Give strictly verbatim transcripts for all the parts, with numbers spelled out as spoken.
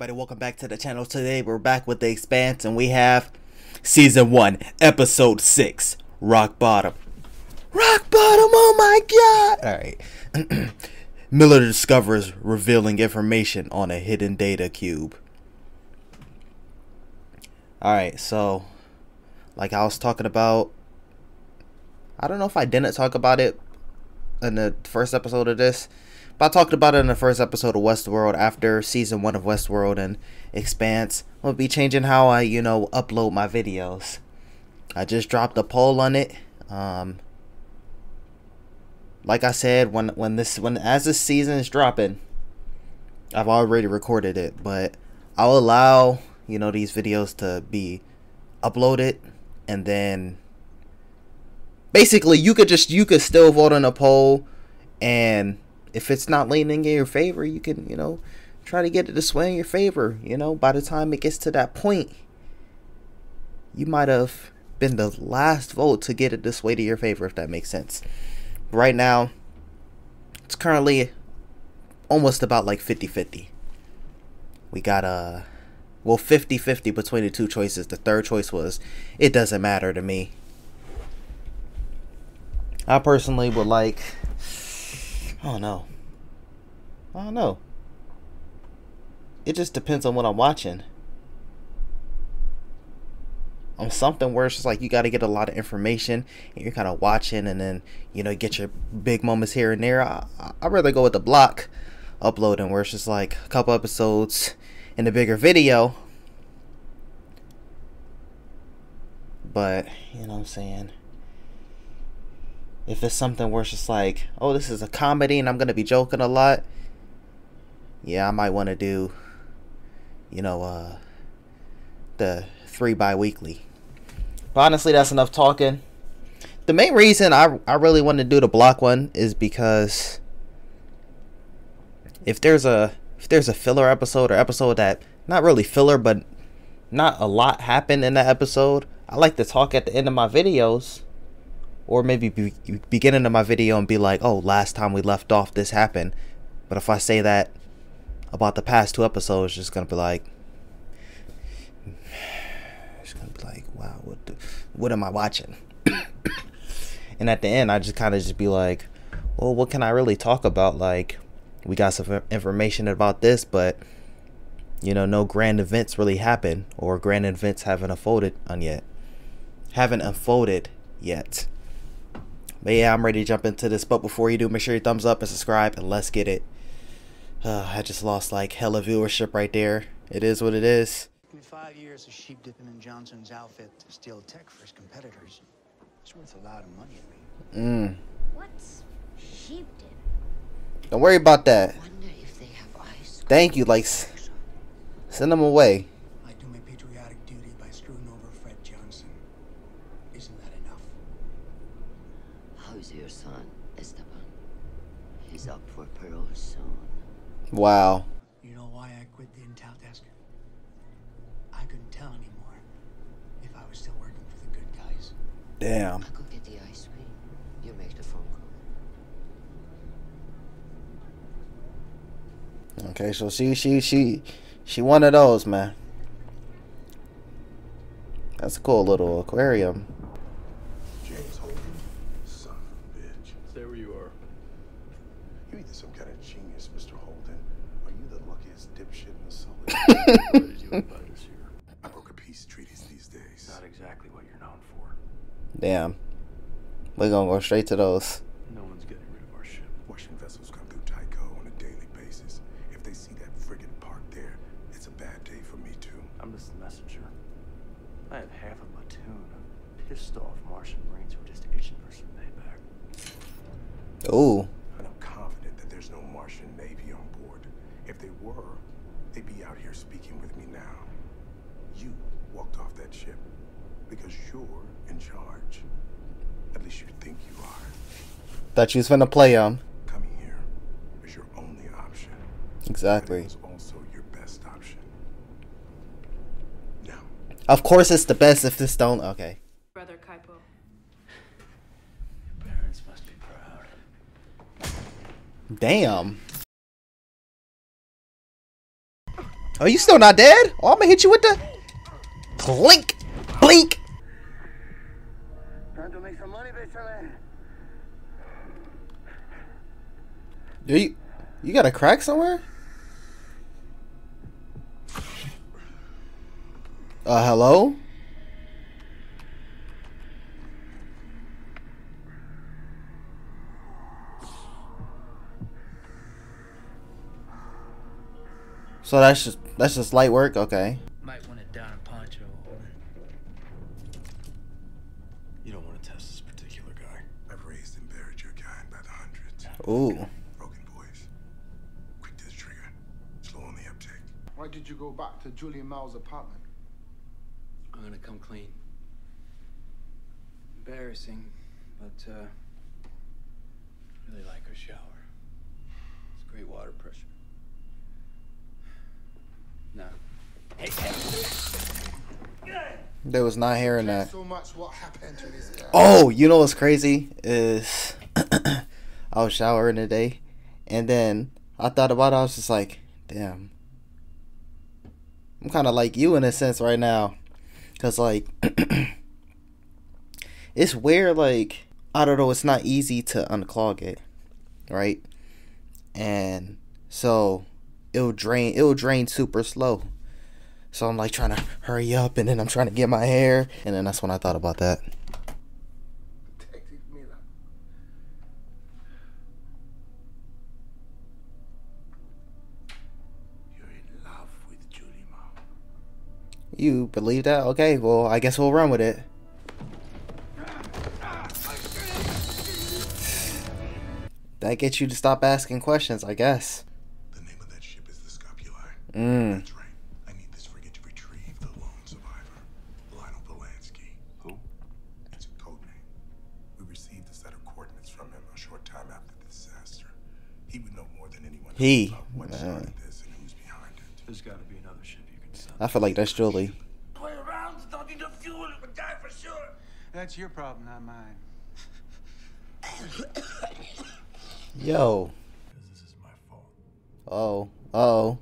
everybody, welcome back to the channel. Today we're back with The Expanse and we have season one episode six, Rock Bottom. Rock Bottom, oh my god. Alright. Miller discovers revealing information on a hidden data cube. Alright, so like I was talking about, I don't know if I didn't talk about it in the first episode of this, but I talked about it in the first episode of Westworld. After season one of Westworld and Expanse, I'll be changing how I, you know, upload my videos. I just dropped a poll on it. Um, like I said, when when this when as this season is dropping, I've already recorded it, but I'll allow, you know, these videos to be uploaded, and then basically you could just you could still vote on a poll, and if it's not leaning in your favor, you can, you know, try to get it to sway in your favor. You know, by the time it gets to that point, you might have been the last vote to get it to sway to your favor, if that makes sense. Right now, it's currently almost about like fifty fifty. We got a, well, fifty fifty between the two choices. The third choice was, it doesn't matter to me. I personally would like... I don't know. I don't know. It just depends on what I'm watching. On something where it's just like you got to get a lot of information and you're kind of watching, and then, you know, get your big moments here and there. I, I'd rather go with the block uploading where it's just like a couple episodes in the bigger video. But, you know what I'm saying? If it's something where it's just like, oh, this is a comedy and I'm going to be joking a lot, yeah, I might want to do, you know, uh, the three bi-weekly. But honestly, that's enough talking. The main reason I, I really want to do the block one is because if there's a if there's a filler episode, or episode that, not really filler, but not a lot happened in that episode, I like to talk at the end of my videos. Or maybe be beginning of my video and be like, oh, last time we left off, this happened. But if I say that about the past two episodes, it's just going to be like, it's going to be like, wow, what, the, what am I watching? And at the end, I just kind of just be like, well, what can I really talk about? Like, we got some information about this, but, you know, no grand events really happened, or grand events haven't unfolded on yet. Haven't unfolded yet. But yeah, I'm ready to jump into this. But before you do, make sure you thumbs up and subscribe, and let's get it. Uh, I just lost like hella viewership right there. It is what it is. In five years of sheep dipping in Johnson's outfit to steal tech for his competitors, it's worth a lot of money to me. Mm. What's sheep dipping? Don't worry about that. I wonder if they have ice. Thank you, like, send them away. I do my patriotic duty by screwing over Fred Johnson. Isn't that enough? How's your son, Esteban? He's up for parole soon. Wow. You know why I quit the intel desk? I couldn't tell anymore if I was still working for the good guys. Damn. I could get the ice cream. You make the phone call. Okay, so she, she, she, she one of those, man. That's a cool little aquarium. There you are. You're either some kind of genius, Mister Holden, or you the luckiest dipshit in the solar. Why did you invite us here? I broke a peace treaties these days. Not exactly what you're known for. Damn. We're gonna go straight to those. No one's getting rid of our ship. Washington vessels come through Tyco on a daily basis. If they see that frigate parked there, it's a bad day for me too. I'm just the messenger. I have half a platoon of pissed off Martian Marines who are just itching for some payback. Oh. And I'm confident that there's no Martian Navy on board. If they were, they'd be out here speaking with me now. You walked off that ship because you're in charge. At least you think you are. Thought you was finna play him. Coming here is your only option. Exactly. But it was also your best option. Now. Of course, it's the best if this don't. Okay. Brother Kaipo. Damn. Oh, you still not dead? Oh, I'm gonna hit you with the clink, blink. Time to make some money, bitch. Do you? You got a crack somewhere? Uh, hello? So that's just that's just light work, okay. Might want to don a poncho, Holden. You don't want to test this particular guy. I've raised and buried your kind by the hundreds. Ooh. Broken boys. Quick to the trigger. Slow on the uptake. Why did you go back to Julian Mao's apartment? I'm gonna come clean. Embarrassing, but uh really like her shower. It's great water pressure. No. Hey, hey. There was not hearing that. So much what happened to this guy. Oh, you know what's crazy is I was showering today, and then I thought about it. I was just like, damn, I'm kind of like you in a sense right now, cause like it's weird. Like I don't know. It's not easy to unclog it, right? And so. It'll drain it'll drain super slow, so I'm like trying to hurry up, and then I'm trying to get my hair, and then that's when I thought about that. You're in love with Julie Mao. You believe that? Okay, well I guess we'll run with it. That gets you to stop asking questions, I guess. Mm. That's right. I need this frigate to retrieve the lone survivor, Lionel Polanski. Who? It's a code name. We received a set of coordinates from him a short time after the disaster. He would know more than anyone else he. about what started this and who's behind it. There's got to be another ship you can send. I feel like that's Julie. Play around, don't need the fuel, you can die for sure. That's your problem, not mine. Yo. This is my fault. Oh. Oh.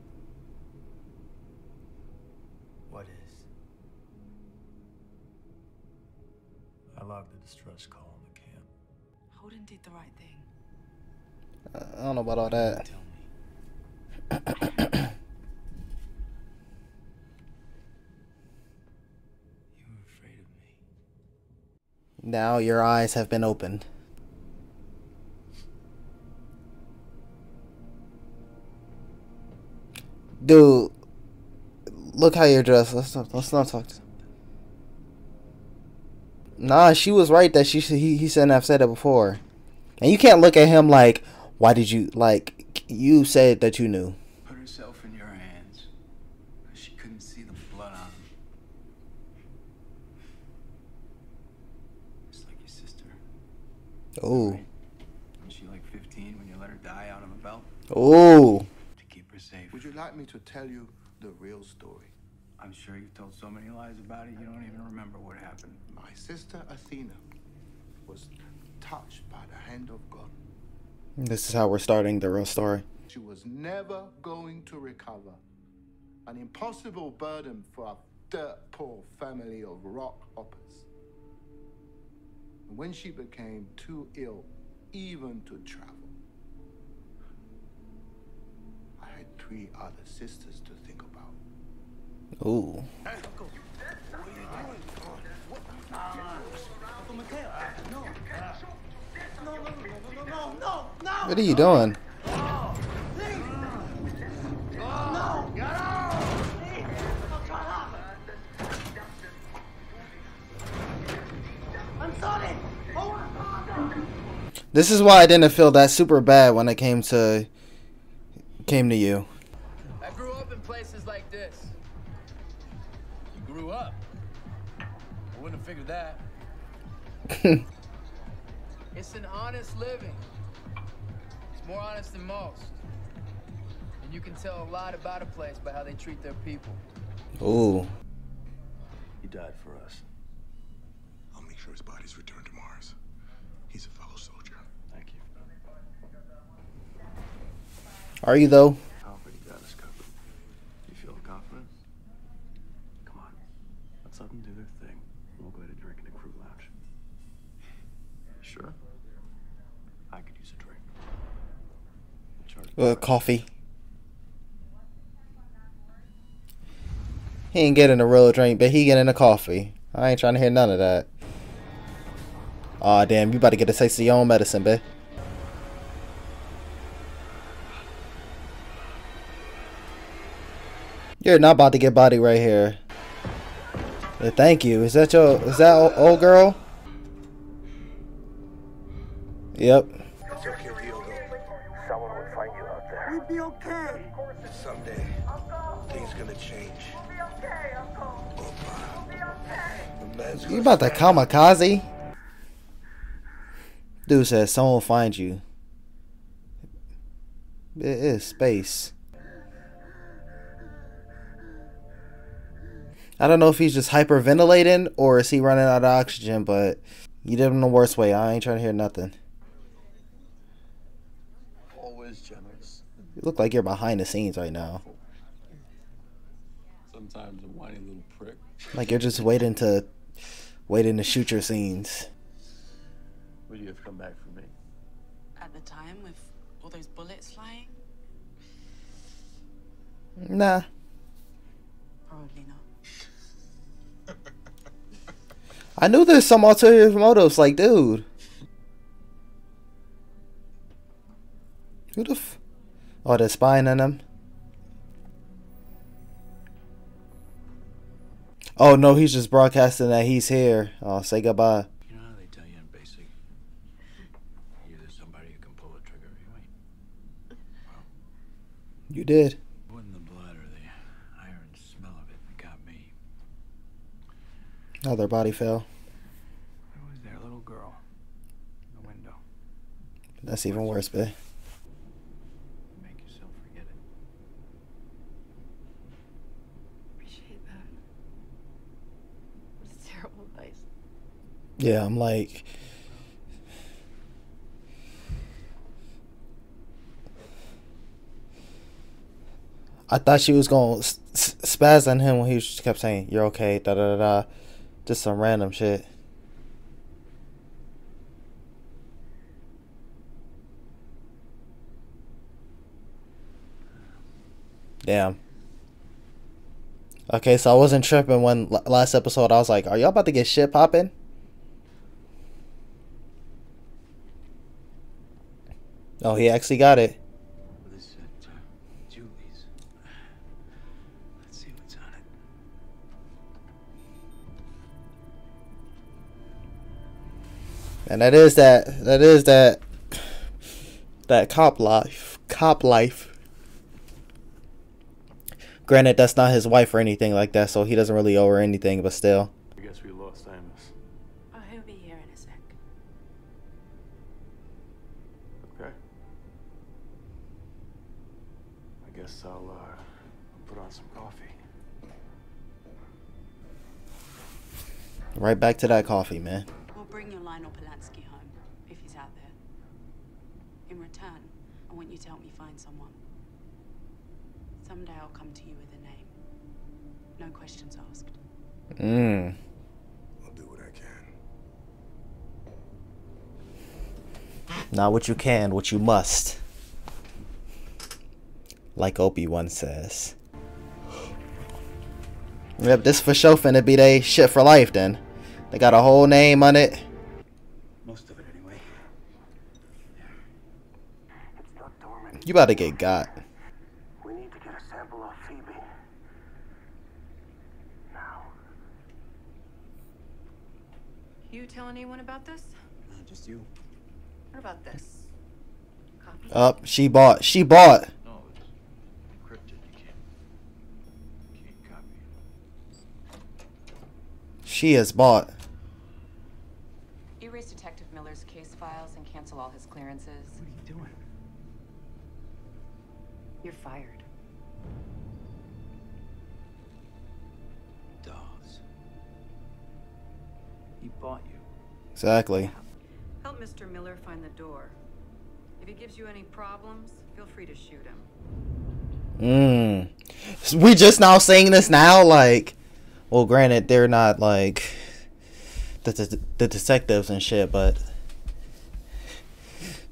I logged the distress call in the camp. Holden did the right thing. Uh, I don't know about all that. Tell me. You were afraid of me. Now your eyes have been opened. Dude, look how you're dressed. Let's not, let's not talk to. Nah, she was right that she he, he shouldn't have said it before. And you can't look at him like, why did you, like, you said that you knew. Put herself in your hands. She couldn't see the blood on him. Just like your sister. Oh. Right? Was she like fifteen when you let her die out of a belt? Oh. To keep her safe. Would you like me to tell you the real story? I'm sure you've told so many lies about it, you don't even remember what happened. My sister Athena was touched by the hand of God. This is how we're starting the real story. She was never going to recover. An impossible burden for a dirt poor family of rock hoppers. When she became too ill even to travel, I had three other sisters to think about. Ooh. What are you doing? This is why I didn't feel that super bad when I came to came to you. I grew up in places like this. Grew up. I wouldn't have figured that. It's an honest living. It's more honest than most. And you can tell a lot about a place by how they treat their people. Ooh. He died for us. I'll make sure his body's returned to Mars. He's a fellow soldier. Thank you. Are you though? Comfort, you got us covered. You feel comfortable? Let's let them do their thing. We'll go get a drink in the crew lounge. Sure. I could use a drink. Well, coffee. He ain't getting a real drink, but he getting a coffee. I ain't trying to hear none of that. Aw, oh, damn, you about to get a taste of your own medicine, babe. You're not about to get body right here. But thank you. Is that your, is that old girl? Yep. Someone will find you out there. You'll be okay. Someday, things gonna change. You'll be okay, Uncle. You'll be okay. You about to kamikaze? Dude says someone will find you. It is space. I don't know if he's just hyperventilating or is he running out of oxygen, but you did him the worst way. I ain't trying to hear nothing. Always generous. You look like you're behind the scenes right now. Sometimes a whiny little prick. Like you're just waiting to waiting to shoot your scenes. Would you have come back for me? At the time with all those bullets flying? Nah. Probably not. I knew there's some ulterior motives, like, dude. Who the f... Oh, they're spying on him. Oh, no, he's just broadcasting that he's here. Oh, say goodbye. You know how they tell you in basic? You're either somebody who can pull a trigger or you ain't. Well, you did. Oh, their body fell. Where was their little girl? In the window. That's even worse, babe. Make yourself forget it. Appreciate that. That's terrible advice. Yeah, I'm like... I thought she was going to spaz on him when he just kept saying, "You're okay, da-da-da-da." Just some random shit. Damn. Okay, so I wasn't tripping when last episode I was like, are y'all about to get shit popping? Oh, he actually got it. And that is that, that is that, that cop life, cop life. Granted, that's not his wife or anything like that, so he doesn't really owe her anything, but still. I guess we lost Amos. Oh, he'll be here in a sec. Okay. I guess I'll uh, put on some coffee. Right back to that coffee, man. Bring your Lionel Polanski home, if he's out there. In return, I want you to help me find someone. Someday I'll come to you with a name. No questions asked. Mm. I'll do what I can. Not what you can, what you must. Like Obi-Wan says. Yep, this for sure finna be they shit for life then. They got a whole name on it. Most of it, anyway. It's still dormant. You about to get got. We need to get a sample of Phoebe. Now. You tell anyone about this? No, just you. What about this? Copy. Up, she bought. She bought. No, it's encrypted. You can't, you can't copy it. She has bought. All his clearances. What are you doing? You're fired. Dawes. He bought you. Exactly. Help Mister Miller find the door. If he gives you any problems, feel free to shoot him. Mmm. We just now saying this now, like, Well, granted, they're not like the the, the detectives and shit, but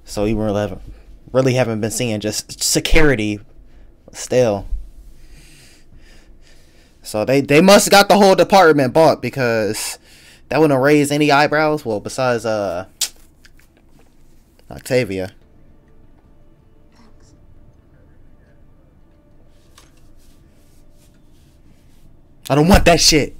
so even really haven't, really haven't been seeing just security still. So they they must got the whole department bought, because that wouldn't raise any eyebrows. Well, besides uh Octavia. I don't want that shit.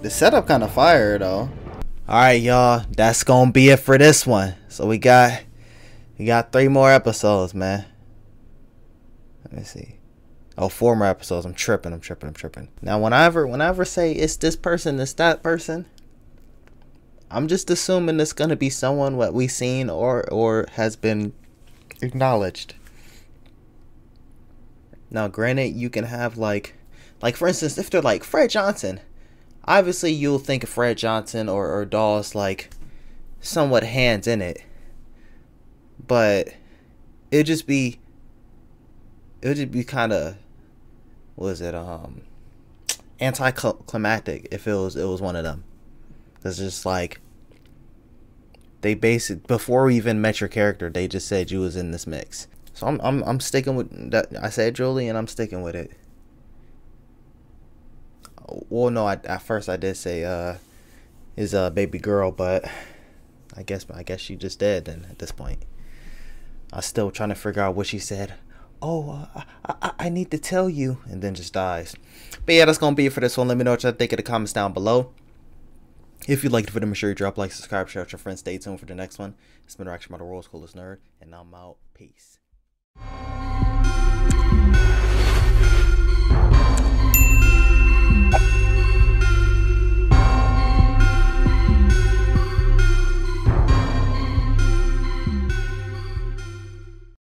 The setup kind of fire though. Alright y'all, that's gonna be it for this one. So we got we got three more episodes, man. Let me see. Oh, four more episodes. I'm tripping, I'm tripping, I'm tripping. Now whenever whenever say it's this person, it's that person, I'm just assuming it's gonna be someone what we seen or or has been acknowledged. Now, granted, you can have like, like for instance, if they're like Fred Johnson, obviously you'll think of Fred Johnson or or Dawes like somewhat hands in it, but it'd just be, it'd just be kind of, what is it, um, anticlimactic if it was it was one of them. It's just like, they basic before we even met your character, they just said you was in this mix. So I'm I'm I'm sticking with that. I said Julie, and I'm sticking with it. Well, no, I, at first I did say uh, is a baby girl, but I guess I guess she just dead then at this point. I'm still trying to figure out what she said. Oh, uh, I, I I need to tell you, and then just dies. But yeah, that's gonna be it for this one. Let me know what you think in the comments down below. If you liked the video, make sure you drop like, subscribe, share with your friends. Stay tuned for the next one. It's been Rock Bottom, the world's coolest nerd, and I'm out. Peace.